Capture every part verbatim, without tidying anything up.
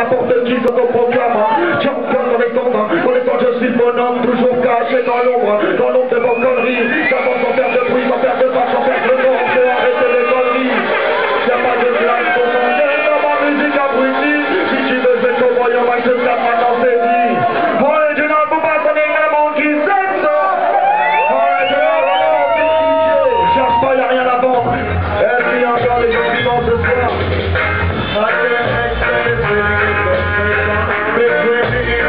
N'importe qui se proclame, tiens mon pote dans les tendres, connaissant je suis mon homme, toujours caché dans l'ombre, dans l'ombre de vos conneries, j'avance sans faire de bruit, sans faire de vache, sans faire de vent, faut arrêter les conneries. Y'a pas de blague pour mon aide dans ma musique abrutie, si tu veux je te crois, y'en va que je tape ma dans tes vies. Moi je n'en peux pas sonner même en dix-sept, moi je n'en peux pas, cherche pas, y'a rien à vendre, et puis un jour les gens vivants ce soir. Sur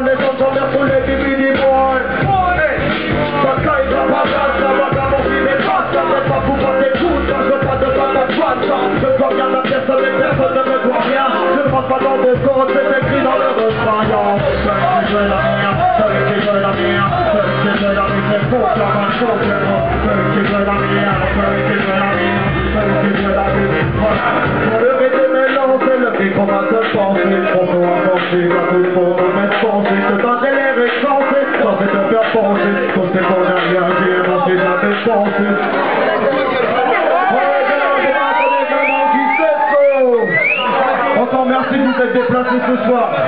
les autres, on est tous les divinis, boy. Pas caille, pas caille, pas caille. Merci de vous être déplacés ce soir.